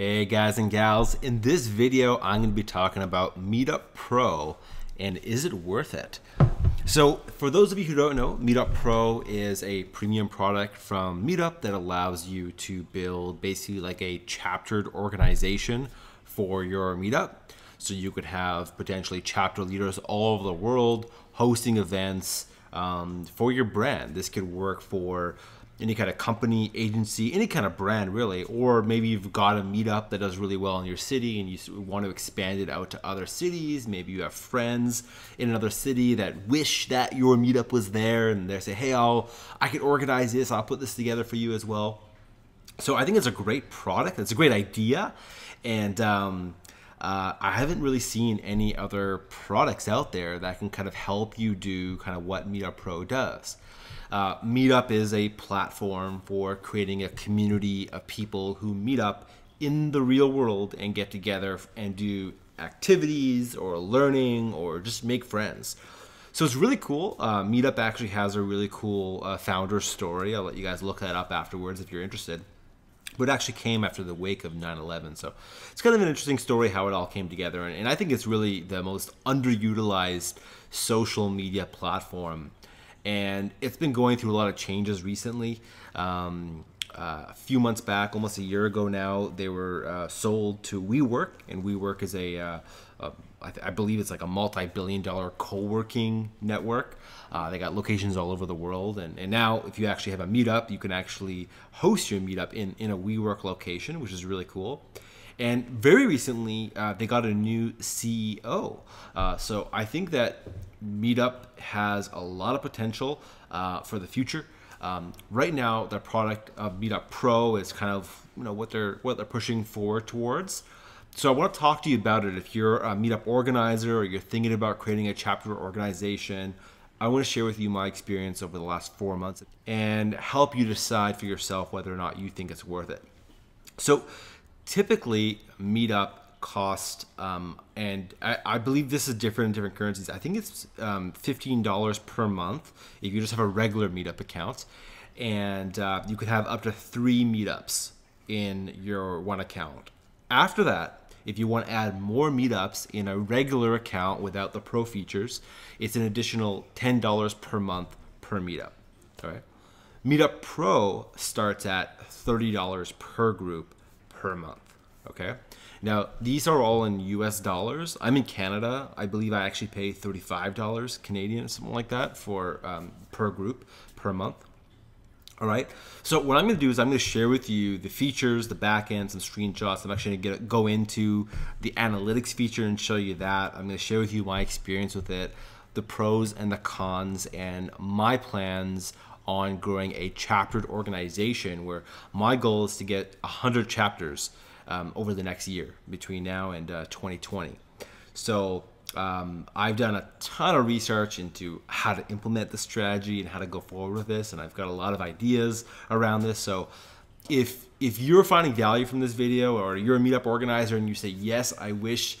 Hey guys and gals, in this video I'm going to be talking about Meetup Pro and is it worth it? So for those of you who don't know, Meetup Pro is a premium product from Meetup that allows you to build basically like a chaptered organization for your meetup. So you could have potentially chapter leaders all over the world hosting events for your brand. This could work for any kind of company, agency, any kind of brand really, or maybe you've got a meetup that does really well in your city and you want to expand it out to other cities. Maybe you have friends in another city that wish that your meetup was there and they say, hey, I can organize this, I'll put this together for you as well. So I think it's a great product, it's a great idea, and I haven't really seen any other products out there that can kind of help you do kind of what Meetup Pro does. Meetup is a platform for creating a community of people who meet up in the real world and get together and do activities or learning or just make friends. So it's really cool. Meetup actually has a really cool founder story. I'll let you guys look that up afterwards if you're interested. But it actually came after the wake of 9/11. So it's kind of an interesting story how it all came together. And I think it's really the most underutilized social media platform. And it's been going through a lot of changes recently. A few months back, almost a year ago now, they were sold to WeWork. And WeWork is I believe it's like a multi-billion-dollar co-working network. They got locations all over the world. And now if you actually have a meetup, you can actually host your meetup in a WeWork location, which is really cool. And very recently, they got a new CEO. So I think that Meetup has a lot of potential for the future. Right now, the product of Meetup Pro is kind of, you know, what they're pushing forward towards. So I want to talk to you about it. If you're a meetup organizer or you're thinking about creating a chapter or organization, I want to share with you my experience over the last 4 months and help you decide for yourself whether or not you think it's worth it. So typically, Meetup cost, and I believe this is different in different currencies. I think it's $15 per month if you just have a regular Meetup account, and you could have up to 3 meetups in your one account. After that, if you want to add more meetups in a regular account without the pro features, it's an additional $10 per month per meetup. All right. Meetup Pro starts at $30 per group per month. Okay. Now, these are all in US dollars. I'm in Canada. I believe I actually pay $35 Canadian or something like that for per group per month. All right, so what I'm going to do is I'm going to share with you the features, the back end, some screenshots. I'm actually going to go into the analytics feature and show you that. I'm going to share with you my experience with it, the pros and the cons, and my plans on growing a chaptered organization where my goal is to get 100 chapters over the next year between now and 2020. So I've done a ton of research into how to implement the strategy and how to go forward with this, and I've got a lot of ideas around this. So if you're finding value from this video, or you're a meetup organizer and you say, yes, I wish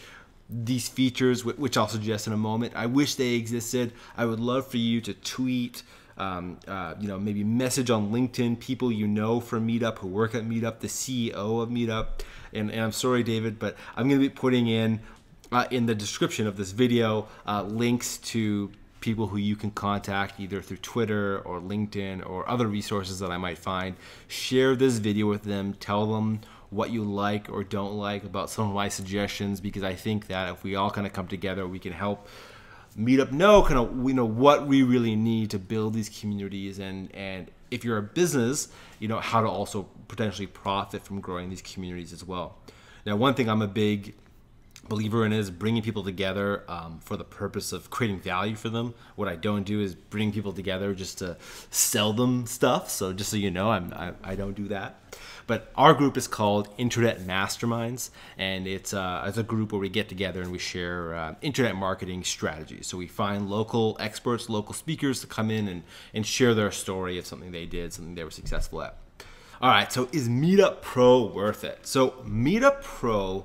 these features, which I'll suggest in a moment, I wish they existed, I would love for you to tweet, you know, maybe message on LinkedIn people you know from Meetup, who work at Meetup, the CEO of Meetup. And I'm sorry, David, but I'm going to be putting in the description of this video, links to people who you can contact either through Twitter or LinkedIn or other resources that I might find. Share this video with them. Tell them what you like or don't like about some of my suggestions, because I think that if we all kind of come together, we can help Meetup know kind of, you know, what we really need to build these communities, and if you're a business, you know, how to also potentially profit from growing these communities as well. Now, one thing I'm a big believer in is bringing people together for the purpose of creating value for them. What I don't do is bring people together just to sell them stuff. So just so you know, I don't do that. But our group is called Internet Masterminds, and it's a group where we get together and we share internet marketing strategies. So we find local experts, local speakers to come in and share their story of something they did, something they were successful at. All right, so is Meetup Pro worth it? So Meetup Pro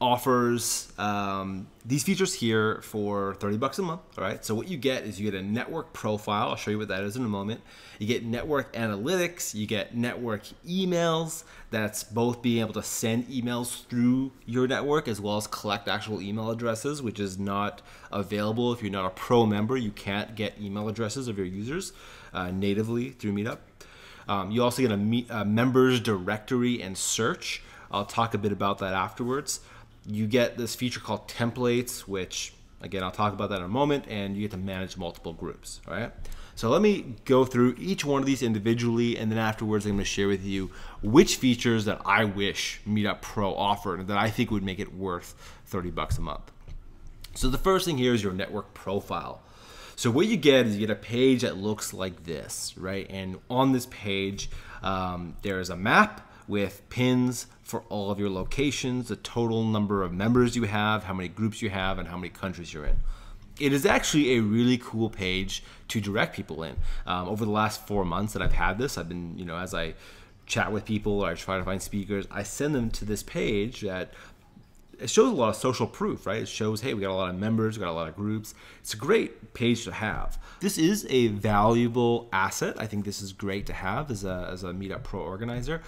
offers these features here for 30 bucks a month, all right? So what you get is you get a network profile. I'll show you what that is in a moment. You get network analytics, you get network emails. That's both being able to send emails through your network as well as collect actual email addresses, which is not available if you're not a pro member. You can't get email addresses of your users natively through Meetup. You also get a members directory and search. I'll talk a bit about that afterwards. You get this feature called templates, which again, I'll talk about that in a moment, and you get to manage multiple groups, all right? So let me go through each one of these individually, and then afterwards I'm gonna share with you which features that I wish Meetup Pro offered that I think would make it worth 30 bucks a month. So the first thing here is your network profile. So what you get is you get a page that looks like this, right? And on this page, there is a map with pins for all of your locations, the total number of members you have, how many groups you have, and how many countries you're in. It is actually a really cool page to direct people in. Over the last 4 months that I've had this, I've been, you know, as I chat with people or I try to find speakers, I send them to this page that it shows a lot of social proof, right? It shows, hey, we got a lot of members, we got a lot of groups. It's a great page to have. This is a valuable asset. I think this is great to have as a Meetup Pro organizer.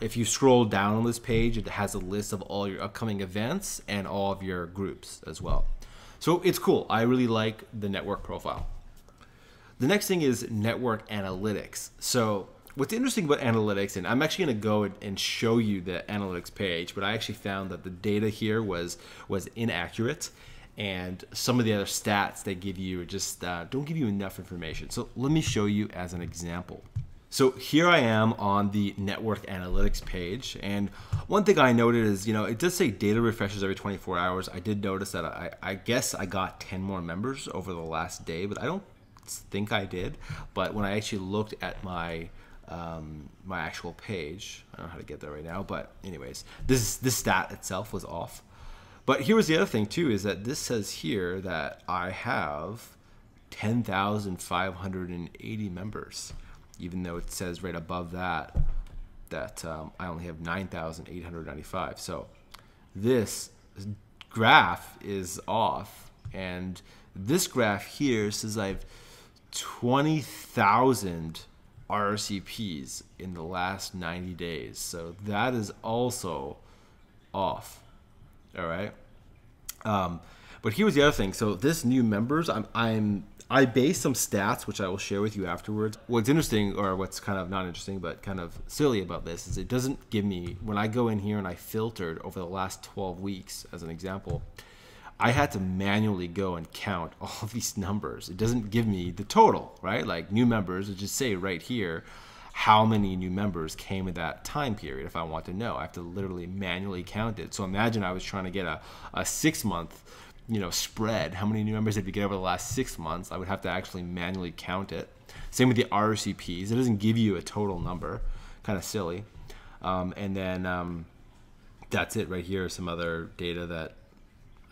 If you scroll down on this page, it has a list of all your upcoming events and all of your groups as well. So it's cool. I really like the network profile. The next thing is network analytics. So what's interesting about analytics, and I'm actually going to go and show you the analytics page, but I actually found that the data here was inaccurate, and some of the other stats they give you just don't give you enough information. So let me show you as an example. So here I am on the network analytics page, and one thing I noted is, you know, it does say data refreshes every 24 hours. I did notice that I guess I got 10 more members over the last day, but I don't think I did. But when I actually looked at my actual page, I don't know how to get there right now, but anyways, this stat itself was off. But here was the other thing too, is that this says here that I have 10,580 members, even though it says right above that that I only have 9,895. So this graph is off, and this graph here says I have 20,000 RCPs in the last 90 days. So that is also off, all right? But here's the other thing. So this new members, I based some stats, which I will share with you afterwards. What's interesting, or what's kind of not interesting, but kind of silly about this is it doesn't give me, when I go in here and I filtered over the last 12 weeks, as an example, I had to manually go and count all of these numbers. It doesn't give me the total, right? Like new members, it just say right here how many new members came in that time period. If I want to know, I have to literally manually count it. So imagine I was trying to get a 6 month, you know, spread. How many new members did we get over the last 6 months? I would have to actually manually count it. Same with the RCPs. It doesn't give you a total number, kind of silly. And then that's it right here. Some other data that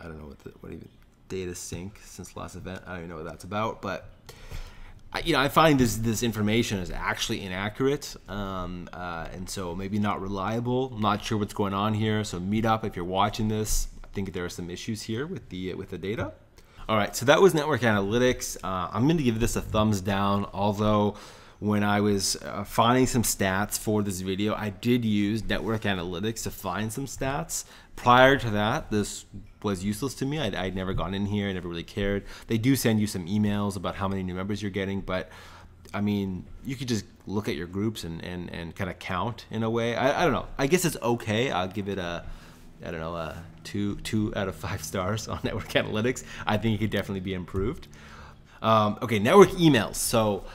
I don't know what even data sync since last event. I don't even know what that's about, but I find this information is actually inaccurate, and so maybe not reliable. I'm not sure what's going on here. So Meetup, if you're watching this, I think there are some issues here with the data. All right, so that was network analytics. I'm going to give this a thumbs down, although when I was finding some stats for this video, I did use network analytics to find some stats. Prior to that, this was useless to me. I'd never gone in here, I never really cared. They do send you some emails about how many new members you're getting, but I mean, you could just look at your groups and kind of count in a way. I don't know, I guess it's okay. I'll give it a, I don't know, a two out of 5 stars on network analytics. I think it could definitely be improved. Okay, network emails. So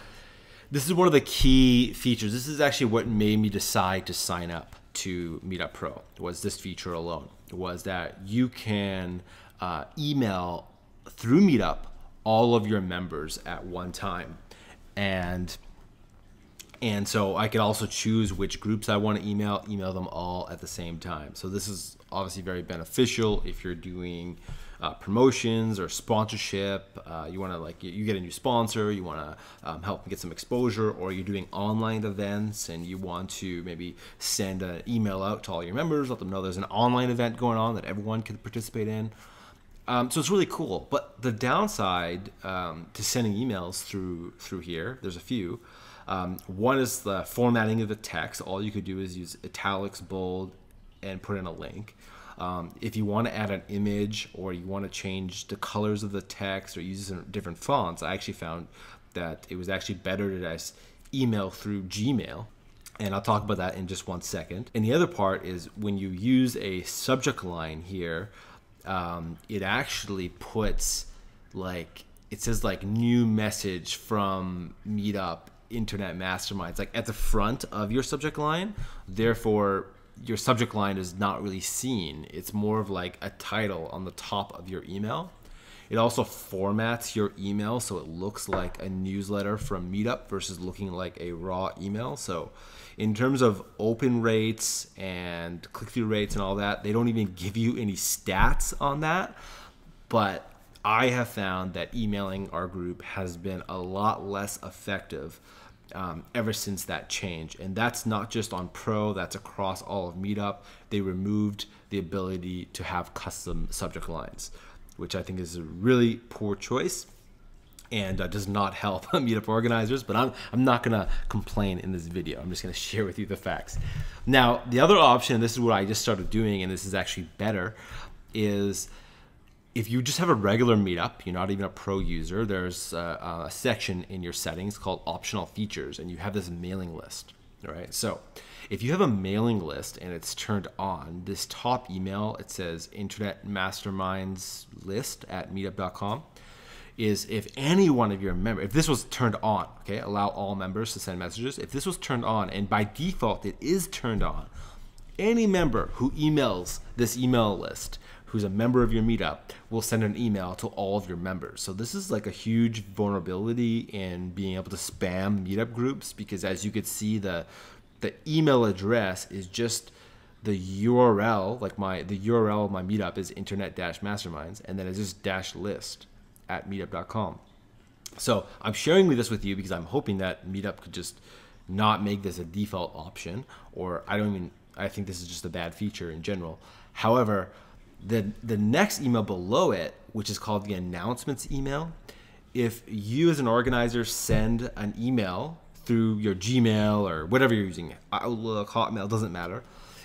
this is one of the key features. This is actually what made me decide to sign up to Meetup Pro, was this feature alone, was that you can email through Meetup all of your members at one time. And And so I could also choose which groups I want to email them all at the same time. So this is obviously very beneficial if you're doing promotions or sponsorship. You want to, like, you get a new sponsor, you want to help get some exposure, or you're doing online events and you want to maybe send an email out to all your members, let them know there's an online event going on that everyone can participate in. So it's really cool. But the downside to sending emails through here, there's a few. One is the formatting of the text. All you could do is use italics, bold, and put in a link. If you want to add an image or you want to change the colors of the text or use different fonts, I actually found that it was actually better to just email through Gmail. And I'll talk about that in just one second. And the other part is when you use a subject line here, it actually puts, like, it says like new message from Meetup Internet Masterminds, like at the front of your subject line. Therefore, your subject line is not really seen. It's more of like a title on the top of your email. It also formats your email so it looks like a newsletter from Meetup versus looking like a raw email. So in terms of open rates and click-through rates and all that, they don't even give you any stats on that. But I have found that emailing our group has been a lot less effective ever since that change. And that's not just on Pro, that's across all of Meetup. They removed the ability to have custom subject lines, which I think is a really poor choice and does not help Meetup organizers, but I'm not gonna complain in this video. I'm just gonna share with you the facts. Now, the other option, this is what I just started doing, and this is actually better, is if you just have a regular Meetup, you're not even a pro user, there's a section in your settings called optional features, and you have this mailing list, all right? So if you have a mailing list and it's turned on, this top email, it says Internet Masterminds list at meetup.com, is if any one of your members, if this was turned on, okay, allow all members to send messages. If this was turned on, and by default it is turned on, any member who emails this email list, who's a member of your Meetup, will send an email to all of your members. So this is like a huge vulnerability in being able to spam Meetup groups, because as you could see, the email address is just the URL, like the URL of my Meetup is internet-masterminds, and then it's just dash list at meetup.com. So I'm sharing this with you because I'm hoping that Meetup could just not make this a default option, or I think this is just a bad feature in general. However, the next email below it, which is called the announcements email, if you as an organizer send an email through your Gmail or whatever you're using, Outlook, Hotmail, doesn't matter.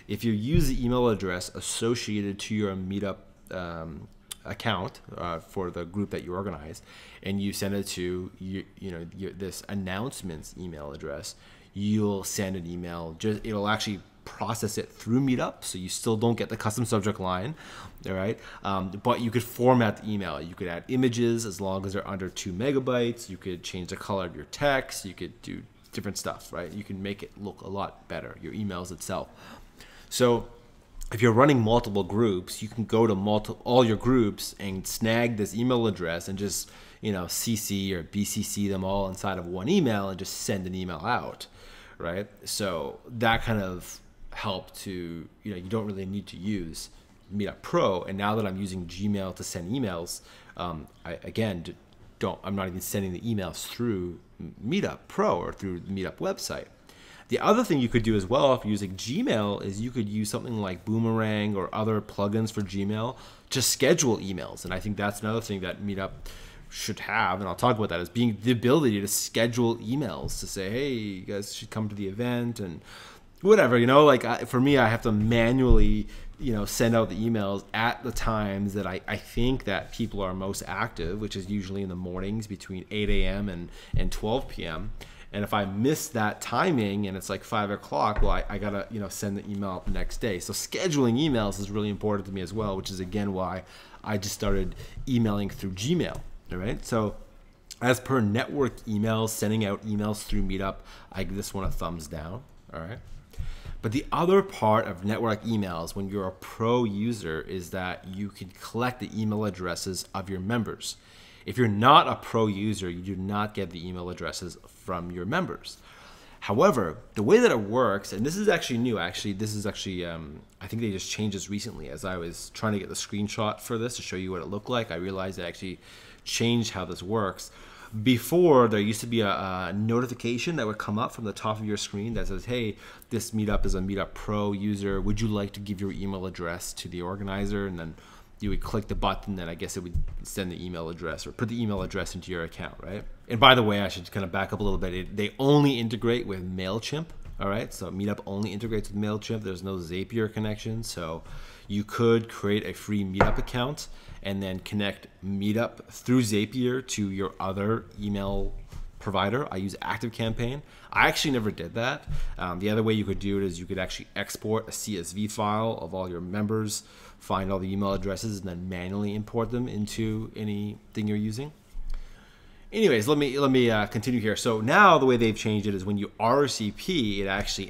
If you use the email address associated to your Meetup account for the group that you organize, and you send it to this announcements email address, you'll send an email. It'll actually process it through Meetup, so you still don't get the custom subject line, all right? But you could format the email. You could add images as long as they're under 2 MB. You could change the color of your text. You could do different stuff, right? You can make it look a lot better, your emails itself. So if you're running multiple groups, you can go to all your groups and snag this email address and just, CC or BCC them all inside of one email and just send an email out, right? So that kind of help to, you don't really need to use Meetup Pro. And now that I'm using Gmail to send emails, I'm not even sending the emails through Meetup Pro or through the Meetup website. The other thing you could do as well if you're using Gmail is you could use something like Boomerang or other plugins for Gmail to schedule emails. And I think that's another thing that Meetup should have, and I'll talk about that, is being the ability to schedule emails to say, hey, you guys should come to the event and whatever, for me, I have to manually, send out the emails at the times that I think that people are most active, which is usually in the mornings between 8 a.m. and 12 p.m. And if I miss that timing and it's like 5 o'clock, well, I gotta, send the email the next day. So scheduling emails is really important to me as well, which is again why I just started emailing through Gmail, all right? So as per network emails, sending out emails through Meetup, I give this one a thumbs down, all right? But the other part of network emails when you're a pro user is that you can collect the email addresses of your members. If you're not a pro user, you do not get the email addresses from your members. However, the way that it works, and this is actually new, I think they just changed this recently. As I was trying to get the screenshot for this to show you what it looked like, I realized they actually changed how this works. Before, there used to be a notification that would come up from the top of your screen that says, hey, this meetup is a Meetup Pro user. Would you like to give your email address to the organizer? And then you would click the button, and I guess it would send the email address or put the email address into your account, right? And by the way, I should kind of back up a little bit. They only integrate with MailChimp, all right? So Meetup only integrates with MailChimp. There's no Zapier connection. So you could create a free Meetup account and then connect Meetup through Zapier to your other email provider. I use ActiveCampaign. I actually never did that. The other way you could do it is you could actually export a CSV file of all your members, find all the email addresses, and then manually import them into anything you're using. Anyways, let me continue here. So now the way they've changed it is when you RCP, it actually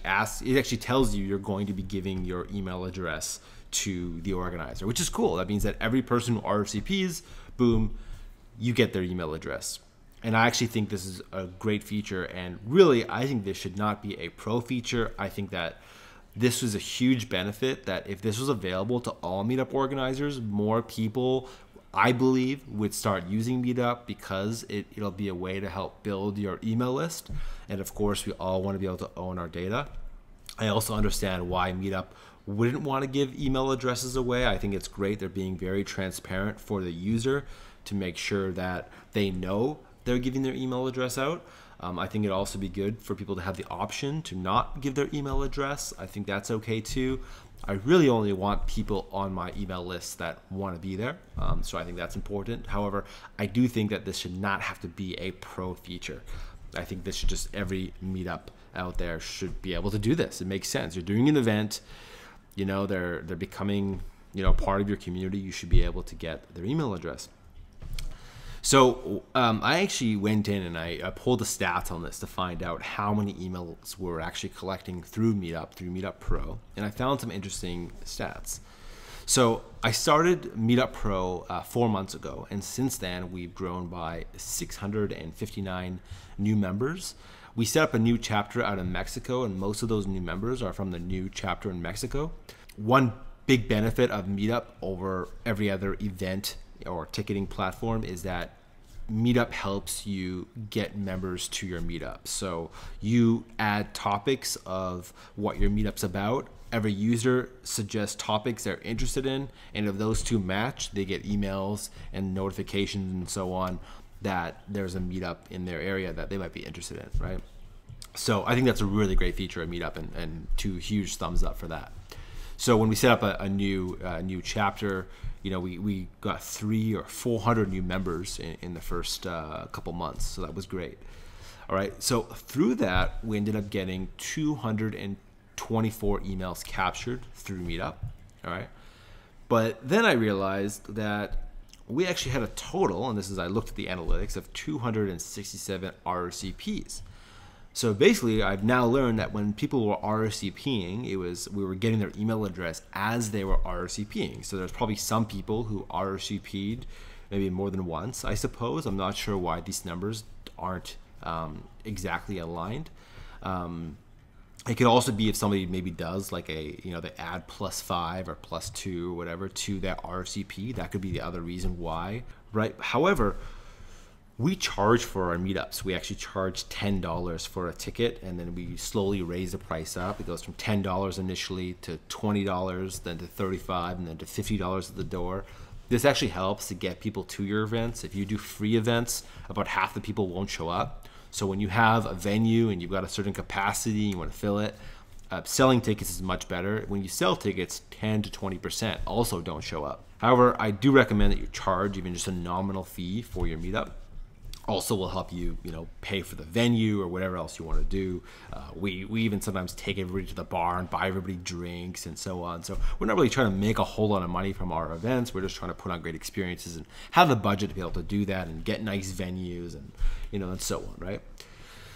tells you you're going to be giving your email address to the organizer, which is cool. That means that every person who RCPs, boom, you get their email address. And I actually think this is a great feature, and really I think this should not be a pro feature. I think that this was a huge benefit, that if this was available to all Meetup organizers, more people, I believe, would start using Meetup, because it'll be a way to help build your email list. And of course, we all want to be able to own our data. I also understand why Meetup wouldn't want to give email addresses away. I think it's great. They're being very transparent for the user to make sure that they know they're giving their email address out. I think it'd also be good for people to have the option to not give their email address. I think that's okay too. I really only want people on my email list that want to be there. So I think that's important. However, I do think that this should not have to be a pro feature. I think this should just, every meetup out there should be able to do this. It makes sense. You're doing an event, you know, they're becoming, you know, part of your community. You should be able to get their email address. So I actually went in and I pulled the stats on this to find out how many emails we're actually collecting through Meetup Pro, and I found some interesting stats. So I started Meetup Pro 4 months ago, and since then we've grown by 659 new members. We set up a new chapter out in Mexico, and most of those new members are from the new chapter in Mexico. One big benefit of Meetup over every other event or ticketing platform is that Meetup helps you get members to your meetup. So you add topics of what your meetup's about. Every user suggests topics they're interested in, and if those two match, they get emails and notifications and so on that there's a meetup in their area that they might be interested in, right? So I think that's a really great feature of Meetup, and two huge thumbs up for that. So when we set up a new chapter, you know, we got 300 or 400 new members in the first couple months. So that was great. All right. So through that, we ended up getting 224 emails captured through Meetup. All right. But then I realized that we actually had a total, and this is, I looked at the analytics, of 267 RCPs. So basically, I've now learned that when people were RSVPing, we were getting their email address as they were RSVPing. So there's probably some people who RSVP'd maybe more than once, I suppose. I'm not sure why these numbers aren't exactly aligned. It could also be if somebody maybe does like they add +5 or +2 or whatever to that RSVP. That could be the other reason why, right? However, we charge for our meetups. We actually charge $10 for a ticket, and then we slowly raise the price up. It goes from $10 initially to $20, then to $35, and then to $50 at the door. This actually helps to get people to your events. If you do free events, about half the people won't show up. So when you have a venue and you've got a certain capacity and you want to fill it, selling tickets is much better. When you sell tickets, 10 to 20% also don't show up. However, I do recommend that you charge even just a nominal fee for your meetup. Also will help you, you know, pay for the venue or whatever else you want to do. We even sometimes take everybody to the bar and buy everybody drinks and so on. So we're not really trying to make a whole lot of money from our events. We're just trying to put on great experiences and have the budget to be able to do that and get nice venues and, you know, and so on, right?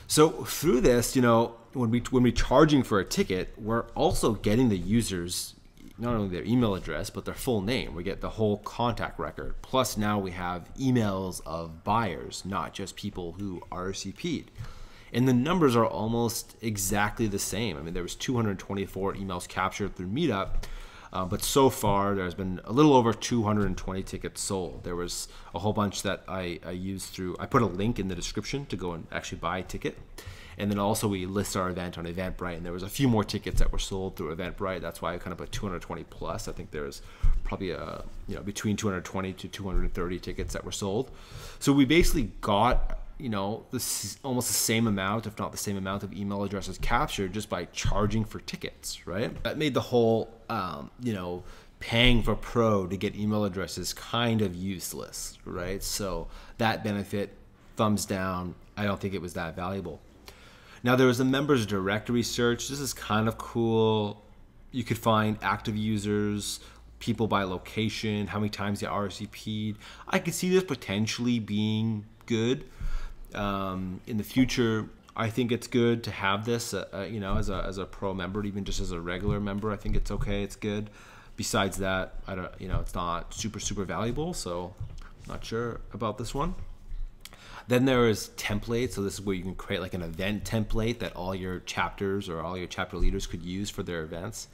So through this, you know, when we're charging for a ticket, we're also getting the users not only their email address, but their full name. We get the whole contact record. Plus now we have emails of buyers, not just people who RSVP'd. And the numbers are almost exactly the same. I mean, there was 224 emails captured through Meetup, but so far there's been a little over 220 tickets sold. There was a whole bunch that I used through, I put a link in the description to go and actually buy a ticket. And then also we list our event on Eventbrite, and there was a few more tickets that were sold through Eventbrite. That's why I kind of put 220 plus. I think there was probably a, you know, between 220 to 230 tickets that were sold. So we basically got, you know, this almost the same amount, if not the same amount of email addresses captured just by charging for tickets, right? That made the whole, you know, paying for pro to get email addresses kind of useless, right? So that benefit, thumbs down. I don't think it was that valuable. Now there was the members directory search. This is kind of cool. You could find active users, people by location, how many times they RCP'd. I could see this potentially being good in the future. I think it's good to have this, you know, as a pro member, even just as a regular member. I think it's okay. It's good. Besides that, I don't, you know, it's not super valuable. So, not sure about this one. Then there is templates. So this is where you can create like an event template that all your chapters or all your chapter leaders could use for their events.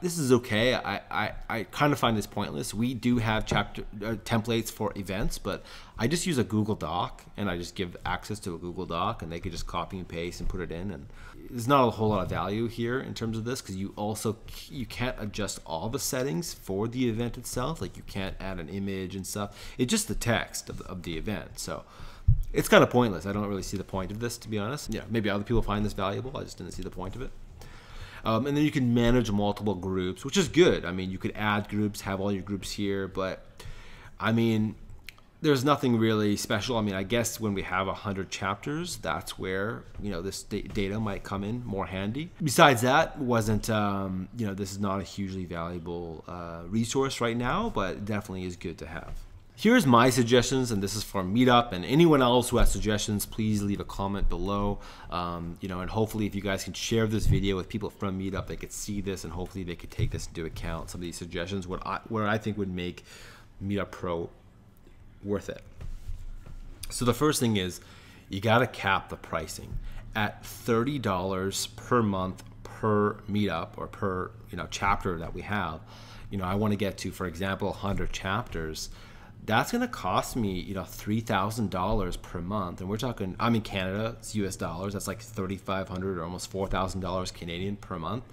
This is okay. I kind of find this pointless. We do have chapter templates for events, but I just use a Google Doc, and I just give access to a Google Doc, and they could just copy and paste and put it in. And there's not a whole lot of value here in terms of this, because you also can't adjust all the settings for the event itself. Like you can't add an image and stuff. It's just the text of the event. So it's kind of pointless. I don't really see the point of this, to be honest. Yeah, maybe other people find this valuable. I just didn't see the point of it. And then you can manage multiple groups, which is good. I mean, you could add groups, have all your groups here, but I mean, there's nothing really special. I mean, I guess when we have 100 chapters, that's where, you know, this data might come in more handy. Besides that, wasn't, you know, this is not a hugely valuable resource right now, but it definitely is good to have. Here's my suggestions, and this is for Meetup, and anyone else who has suggestions, please leave a comment below. You know, and hopefully if you guys can share this video with people from Meetup, they could see this, and hopefully they could take this into account, some of these suggestions, what I think would make Meetup Pro worth it. So the first thing is, you gotta cap the pricing at $30 per month per Meetup or per, you know, chapter that we have. You know, I wanna get to, for example, 100 chapters. That's going to cost me, you know, $3,000 per month. And we're talking, I'm in Canada, it's US dollars. That's like $3,500 or almost $4,000 Canadian per month.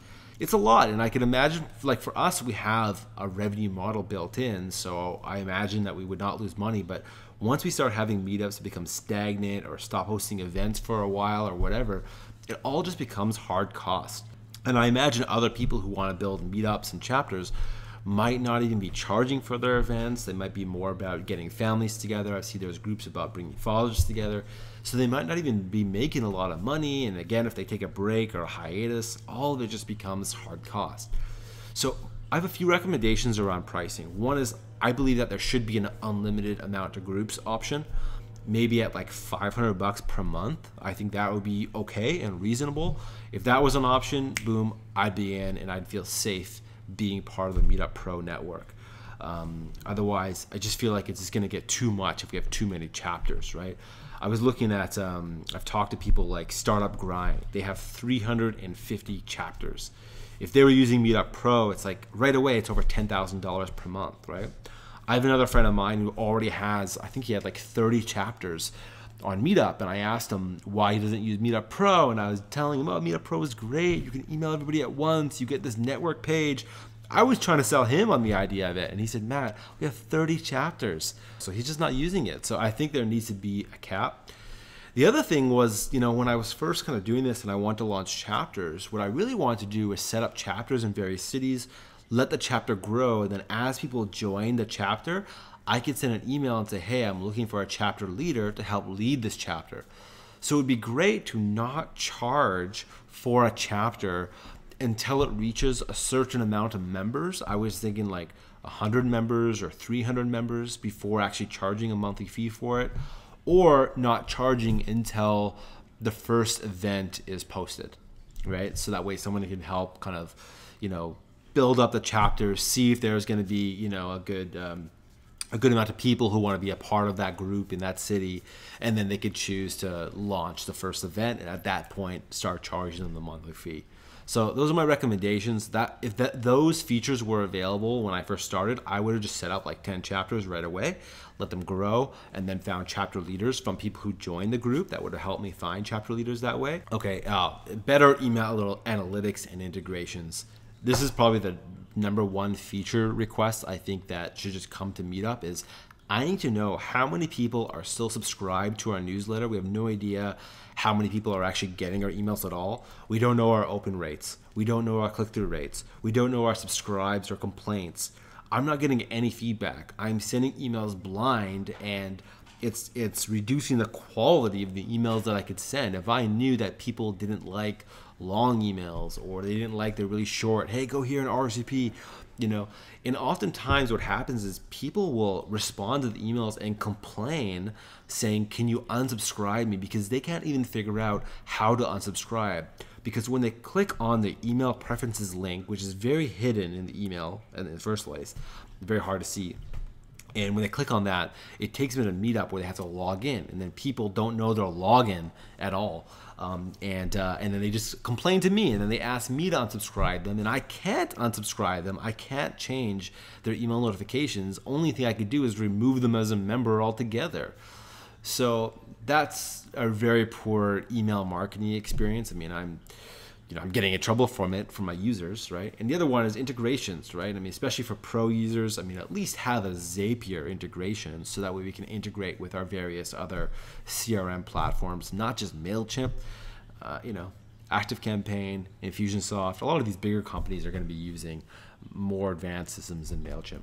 It's a lot. And I can imagine, like for us, we have a revenue model built in. So I imagine that we would not lose money. But once we start having meetups that become stagnant or stop hosting events for a while or whatever, it all just becomes hard cost. And I imagine other people who want to build meetups and chapters might not even be charging for their events. They might be more about getting families together. I see there's groups about bringing fathers together. So they might not even be making a lot of money. And again, if they take a break or a hiatus, all of it just becomes hard cost. So I have a few recommendations around pricing. One is, I believe that there should be an unlimited amount of groups option, maybe at like $500 per month. I think that would be okay and reasonable. If that was an option, boom, I'd be in and I'd feel safe being part of the Meetup Pro network. Otherwise, I just feel like it's just going to get too much if we have too many chapters, right? I was looking at, I've talked to people like Startup Grind. They have 350 chapters. If they were using Meetup Pro, it's like right away, it's over $10,000 per month, right? I have another friend of mine who already has, I think he had like 30 chapters on Meetup, and I asked him why he doesn't use Meetup Pro, and I was telling him, oh, Meetup Pro is great, you can email everybody at once, you get this network page. I was trying to sell him on the idea of it, and he said, Matt, we have 30 chapters, so he's just not using it. So I think there needs to be a cap. The other thing was, you know, when I was first kind of doing this and I wanted to launch chapters, what I really wanted to do was set up chapters in various cities, let the chapter grow, and then as people join the chapter, I could send an email and say, hey, I'm looking for a chapter leader to help lead this chapter. So it would be great to not charge for a chapter until it reaches a certain amount of members. I was thinking like 100 members or 300 members before actually charging a monthly fee for it, or not charging until the first event is posted, right? So that way someone can help kind of, you know, build up the chapter, see if there's going to be, you know, a good a good amount of people who want to be a part of that group in that city, and then they could choose to launch the first event, and at that point start charging them the monthly fee. So those are my recommendations. That if those features were available when I first started, I would have just set up like 10 chapters right away, let them grow, and then found chapter leaders from people who joined the group. That would have helped me find chapter leaders that way. Okay, better email analytics and integrations. This is probably the #1 feature request I think that should just come to Meetup is, I need to know how many people are still subscribed to our newsletter. We have no idea how many people are actually getting our emails at all. We don't know our open rates. We don't know our click-through rates. We don't know our subscribes or complaints. I'm not getting any feedback. I'm sending emails blind, and it's reducing the quality of the emails that I could send. If I knew that people didn't like long emails, or they didn't like the really short, hey, go here in RCP, you know. And oftentimes what happens is people will respond to the emails and complain saying, can you unsubscribe me? Because they can't even figure out how to unsubscribe. Because when they click on the email preferences link, which is very hidden in the email in the first place, very hard to see. And when they click on that, it takes them to Meetup where they have to log in, and then people don't know their login at all. And then they just complain to me, and then they ask me to unsubscribe them, and I can't unsubscribe them. I can't change their email notifications. Only thing I could do is remove them as a member altogether. So that's a very poor email marketing experience. I mean, I'm getting in trouble from it, from my users, right? And the other one is integrations, right? I mean, especially for pro users, I mean, at least have a Zapier integration so that way we can integrate with our various other CRM platforms, not just MailChimp, you know, ActiveCampaign, Infusionsoft. A lot of these bigger companies are going to be using more advanced systems than MailChimp.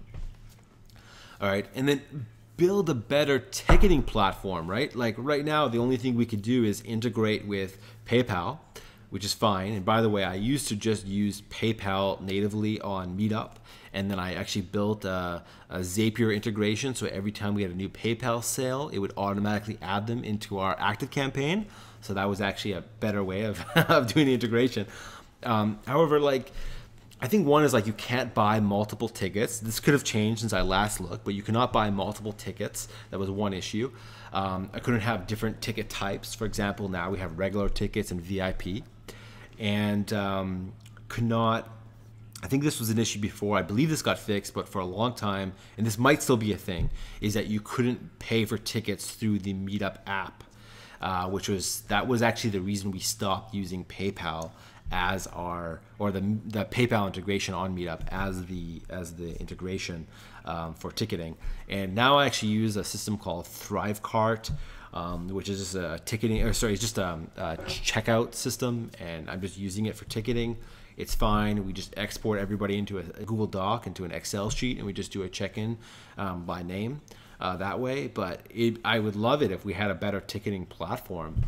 All right, and then build a better ticketing platform, right? Like right now, the only thing we could do is integrate with PayPal, which is fine. And by the way, I used to just use PayPal natively on Meetup, and then I actually built a Zapier integration, so every time we had a new PayPal sale, it would automatically add them into our ActiveCampaign. So that was actually a better way of, of doing the integration. However, like, I think one is like you can't buy multiple tickets. This could have changed since I last looked, but you cannot buy multiple tickets. That was one issue. I couldn't have different ticket types. For example, now we have regular tickets and VIP. And could not, I think this was an issue before, I believe this got fixed, but for a long time, and this might still be a thing, is that you couldn't pay for tickets through the Meetup app, that was actually the reason we stopped using PayPal as our, or the PayPal integration on Meetup as the integration for ticketing. And now I actually use a system called Thrivecart, which is just a ticketing, or sorry, it's just a checkout system, and I'm just using it for ticketing. It's fine. We just export everybody into a Google Doc, into an Excel sheet, and we just do a check-in by name that way. But I would love it if we had a better ticketing platform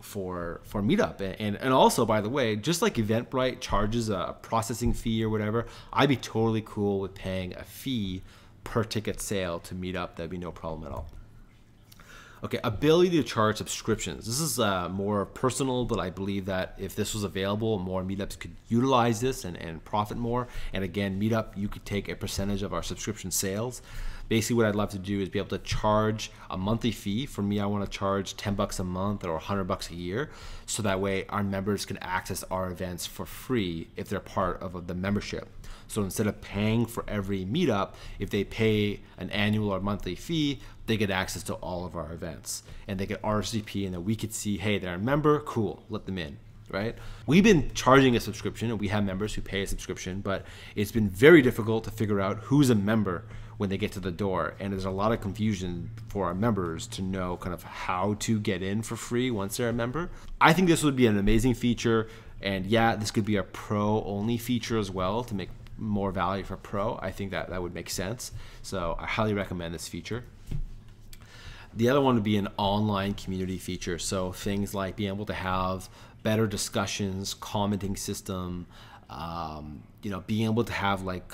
for Meetup. And also, by the way, just like Eventbrite charges a processing fee or whatever, I'd be totally cool with paying a fee per ticket sale to Meetup. That'd be no problem at all. Okay, ability to charge subscriptions. This is more personal, but I believe that if this was available, more Meetups could utilize this and profit more. And again, Meetup, you could take a percentage of our subscription sales. Basically, what I'd love to do is be able to charge a monthly fee. For me, I want to charge $10 a month or $100 a year, so that way our members can access our events for free if they're part of the membership. So instead of paying for every Meetup, if they pay an annual or monthly fee, they get access to all of our events, and they get RSVP, and then we could see, hey, they're a member, cool, let them in, right? We've been charging a subscription, and we have members who pay a subscription, but it's been very difficult to figure out who's a member when they get to the door, and there's a lot of confusion for our members to know kind of how to get in for free once they're a member. I think this would be an amazing feature, and yeah, this could be a pro-only feature as well to make more value for pro. I think that would make sense, so I highly recommend this feature. The other one would be an online community feature. So things like being able to have better discussions, commenting system, you know, being able to have like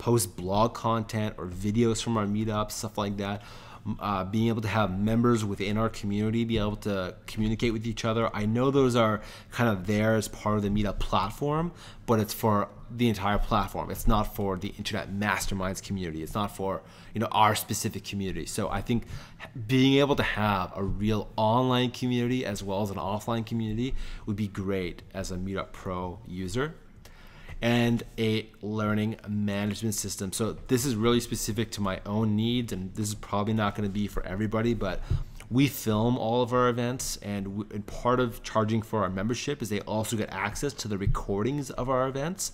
post blog content or videos from our Meetups, stuff like that. being able to have members within our community be able to communicate with each other. I know those are kind of there as part of the Meetup platform, but it's for the entire platform. It's not for the Internet Masterminds community. It's not for, you know, our specific community. So I think being able to have a real online community as well as an offline community would be great as a Meetup Pro user. And a learning management system. So this is really specific to my own needs, and this is probably not going to be for everybody, but we film all of our events, and part of charging for our membership is they also get access to the recordings of our events.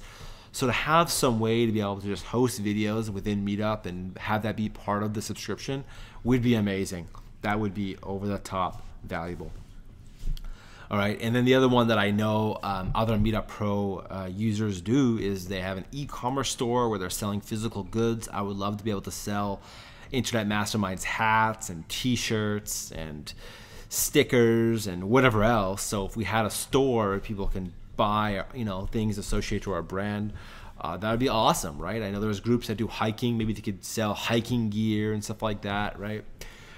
So to have some way to be able to just host videos within Meetup and have that be part of the subscription would be amazing. That would be over the top valuable. All right, and then the other one that I know other Meetup Pro users do is they have an e-commerce store where they're selling physical goods. I would love to be able to sell Internet Masterminds hats and t-shirts and stickers and whatever else. So if we had a store where people can buy, you know, things associated to our brand, that would be awesome, right? I know there's groups that do hiking. Maybe they could sell hiking gear and stuff like that, right?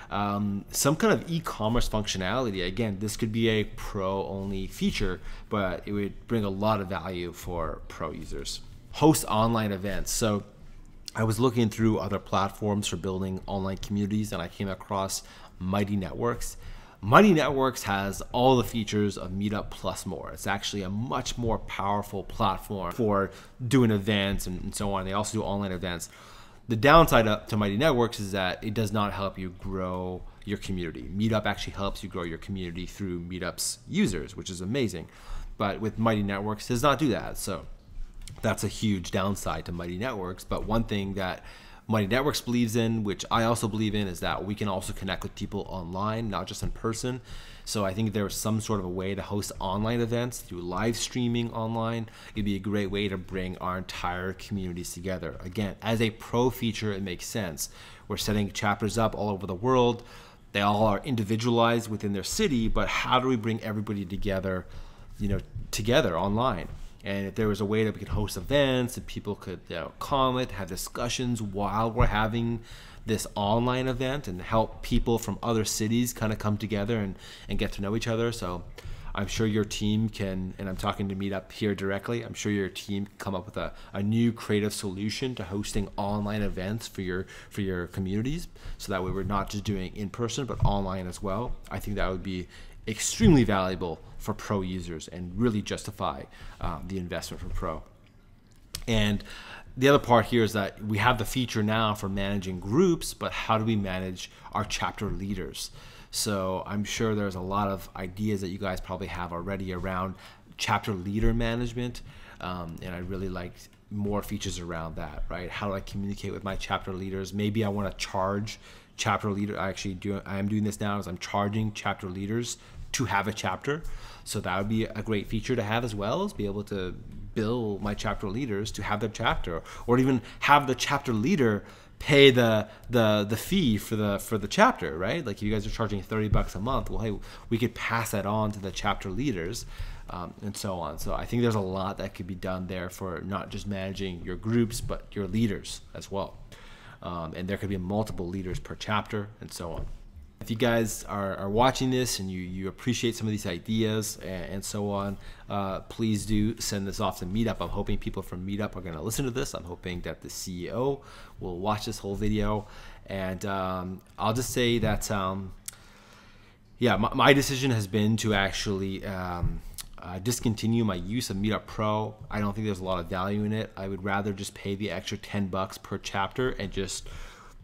Some kind of e-commerce functionality. Again, this could be a pro-only feature, but it would bring a lot of value for pro users. Host online events. So I was looking through other platforms for building online communities, and I came across Mighty Networks. Mighty Networks has all the features of Meetup plus more. It's actually a much more powerful platform for doing events and so on. They also do online events. The downside to Mighty Networks is that it does not help you grow your community. Meetup actually helps you grow your community through Meetup's users, which is amazing. But with Mighty Networks, it does not do that. So that's a huge downside to Mighty Networks. But one thing that Mighty Networks believes in, which I also believe in, is that we can also connect with people online, not just in person. So I think there's some sort of a way to host online events through live streaming online. It'd be a great way to bring our entire communities together. Again, as a pro feature, it makes sense. We're setting chapters up all over the world. They all are individualized within their city, but how do we bring everybody together, you know, together online? And if there was a way that we could host events and people could, you know, comment, have discussions while we're having this online event, and help people from other cities kind of come together and get to know each other. So I'm sure your team can, and I'm talking to Meetup here directly, I'm sure your team can come up with a new creative solution to hosting online events for your communities. So that way we're not just doing in person, but online as well. I think that would be extremely valuable for pro users and really justify the investment for pro. And the other part here is that we have the feature now for managing groups, but how do we manage our chapter leaders? So I'm sure there's a lot of ideas that you guys probably have already around chapter leader management, and I really like more features around that, right? How do I communicate with my chapter leaders? Maybe I want to charge chapter leader. I am doing this now, is I'm charging chapter leaders to have a chapter. So that would be a great feature to have as well, is be able to bill my chapter leaders to have their chapter, or even have the chapter leader pay the fee for the chapter, right? Like if you guys are charging $30 a month, well, hey, we could pass that on to the chapter leaders, and so on. So I think there's a lot that could be done there for not just managing your groups, but your leaders as well. And there could be multiple leaders per chapter and so on. If you guys are watching this and you appreciate some of these ideas and so on, please do send this off to Meetup. I'm hoping people from Meetup are going to listen to this. I'm hoping that the CEO will watch this whole video. And I'll just say that, yeah, my decision has been to actually discontinue my use of Meetup Pro. I don't think there's a lot of value in it. I would rather just pay the extra $10 per chapter and just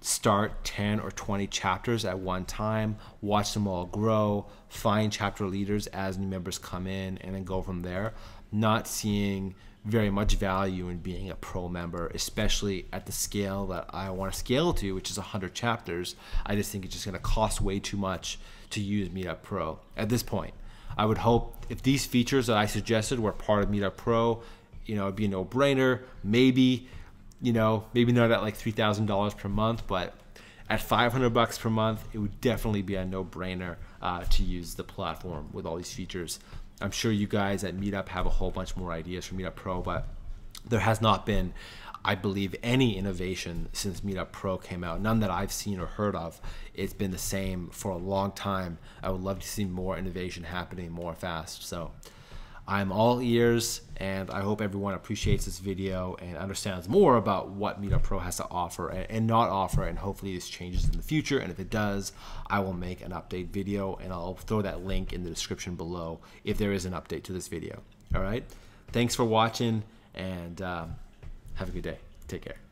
start 10 or 20 chapters at one time, watch them all grow, find chapter leaders as new members come in, and then go from there. Not seeing very much value in being a pro member, especially at the scale that I want to scale to, which is 100 chapters. I just think it's just going to cost way too much to use Meetup Pro at this point. I would hope if these features that I suggested were part of Meetup Pro, you know, it'd be a no-brainer. Maybe, you know, maybe not at like $3,000 per month, but at $500 per month, it would definitely be a no-brainer to use the platform with all these features. I'm sure you guys at Meetup have a whole bunch more ideas for Meetup Pro, but there has not been I believe any innovation since Meetup Pro came out, none that I've seen or heard of, it's been the same for a long time. I would love to see more innovation happening more fast. So I'm all ears, and I hope everyone appreciates this video and understands more about what Meetup Pro has to offer and not offer, and hopefully this changes in the future. And if it does, I will make an update video, and I'll throw that link in the description below if there is an update to this video. All right. Thanks for watching, and have a good day. Take care.